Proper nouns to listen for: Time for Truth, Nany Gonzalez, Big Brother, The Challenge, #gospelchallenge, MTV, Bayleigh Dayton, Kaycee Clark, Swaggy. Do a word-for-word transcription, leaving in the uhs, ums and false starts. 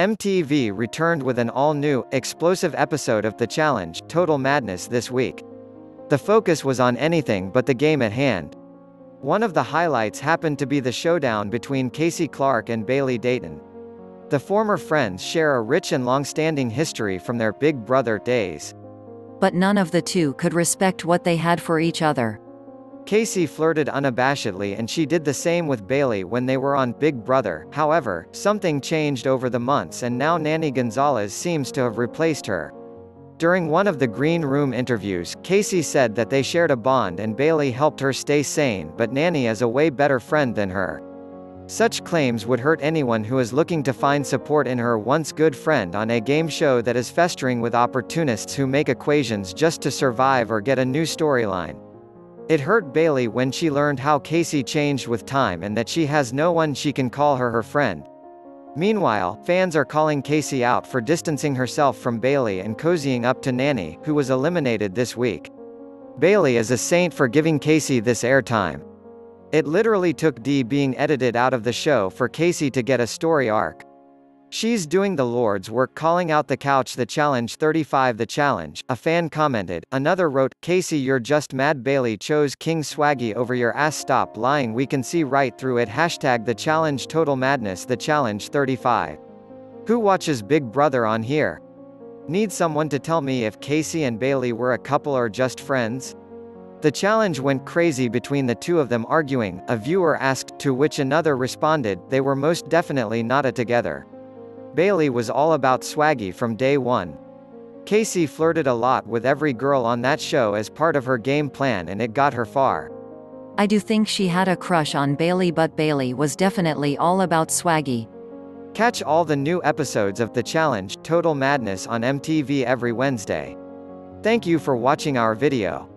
M T V returned with an all-new, explosive episode of The Challenge, Total Madness this week. The focus was on anything but the game at hand. One of the highlights happened to be the showdown between Kaycee Clark and Bayleigh Dayton. The former friends share a rich and long-standing history from their Big Brother days. But none of the two could respect what they had for each other. Kaycee flirted unabashedly, and she did the same with Bayleigh when they were on Big Brother. However, something changed over the months, and now Nany Gonzalez seems to have replaced her. During one of the Green Room interviews, Kaycee said that they shared a bond and Bayleigh helped her stay sane, but Nany is a way better friend than her. Such claims would hurt anyone who is looking to find support in her once good friend on a game show that is festering with opportunists who make equations just to survive or get a new storyline. It hurt Bayleigh when she learned how Kaycee changed with time and that she has no one she can call her her friend. Meanwhile, fans are calling Kaycee out for distancing herself from Bayleigh and cozying up to Nany, who was eliminated this week. Bayleigh is a saint for giving Kaycee this airtime. It literally took D being edited out of the show for Kaycee to get a story arc. She's doing the Lord's work, calling out the couch The Challenge thirty-five The Challenge, a fan commented. Another wrote, "Kaycee, you're just mad Bayleigh chose King Swaggy over your ass, stop lying, we can see right through it." Hashtag The Challenge Total Madness The Challenge thirty-five. Who watches Big Brother on here? Need someone to tell me if Kaycee and Bayleigh were a couple or just friends? The challenge went crazy between the two of them arguing, a viewer asked, to which another responded, "They were most definitely not a together. Bayleigh was all about Swaggy from day one. Kaycee flirted a lot with every girl on that show as part of her game plan, and it got her far. I do think she had a crush on Bayleigh, but Bayleigh was definitely all about Swaggy." Catch all the new episodes of The Challenge Total Madness on M T V every Wednesday. Thank you for watching our video.